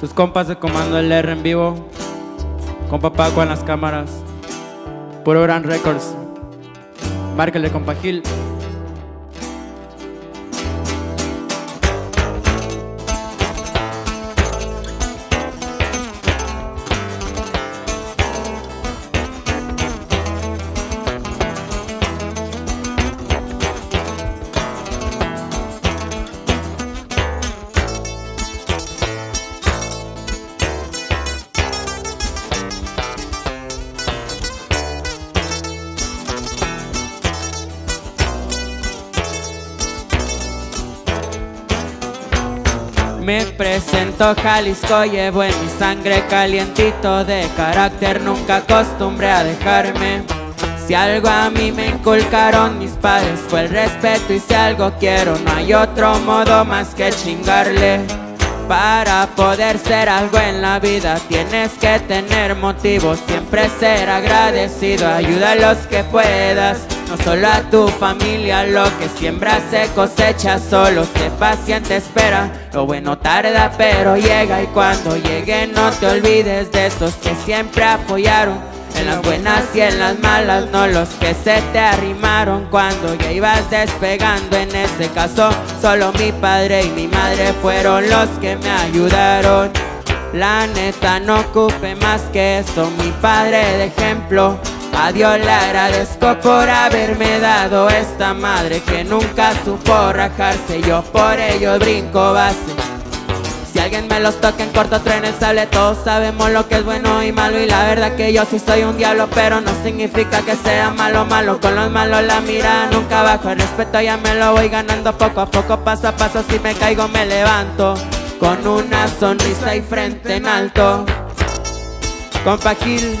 Sus compas de Comando del R en vivo, compa Paco en las cámaras, Puro Grand Records. Márcale, Compagil. Me presento, Jalisco, llevo en mi sangre calientito de carácter, nunca acostumbré a dejarme. Si algo a mí me inculcaron mis padres fue el respeto, y si algo quiero no hay otro modo más que chingarle. Para poder ser algo en la vida tienes que tener motivos, siempre ser agradecido, ayuda a los que puedas. No solo a tu familia, lo que siembras se cosecha, solo sé paciente, espera. Lo bueno tarda pero llega, y cuando llegue no te olvides de esos que siempre apoyaron, en las buenas y en las malas, no los que se te arrimaron cuando ya ibas despegando. En este caso solo mi padre y mi madre fueron los que me ayudaron. La neta no ocupé más que eso, mi padre de ejemplo. A Dios le agradezco por haberme dado esta madre que nunca supo rajarse, yo por ello brinco base. Si alguien me los toca en corto tren el sable, todos sabemos lo que es bueno y malo, y la verdad que yo sí soy un diablo, pero no significa que sea malo malo. Con los malos la mirada nunca bajo, el respeto ya me lo voy ganando poco a poco, paso a paso, si me caigo me levanto, con una sonrisa y frente en alto. Compagil.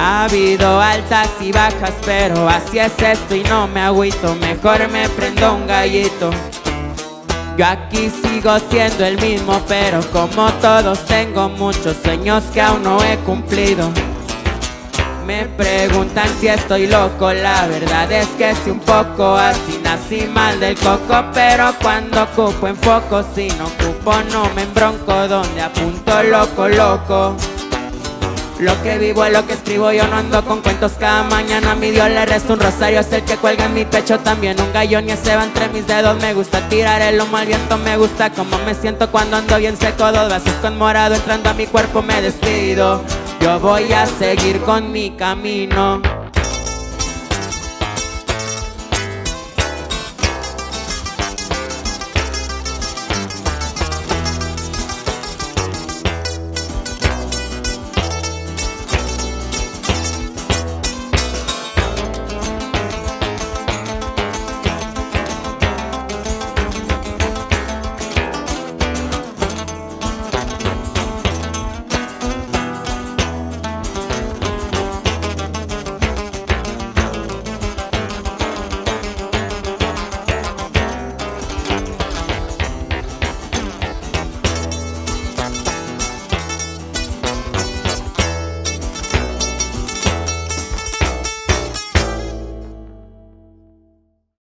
Ha habido altas y bajas, pero así es esto y no me agüito, mejor me prendo un gallito. Yo aquí sigo siendo el mismo, pero como todos tengo muchos sueños que aún no he cumplido. Me preguntan si estoy loco, la verdad es que sí un poco, así nací mal del coco, pero cuando ocupo enfoco, si no ocupo no me embronco, donde apunto loco, loco. Lo que vivo es lo que escribo, yo no ando con cuentos. Cada mañana a mi Dios le rezo un rosario, es el que cuelga en mi pecho, también un gallón y ese va entre mis dedos. Me gusta tirar el humo al viento, me gusta como me siento cuando ando bien seco. Dos vasos con morado entrando a mi cuerpo me despido, yo voy a seguir con mi camino.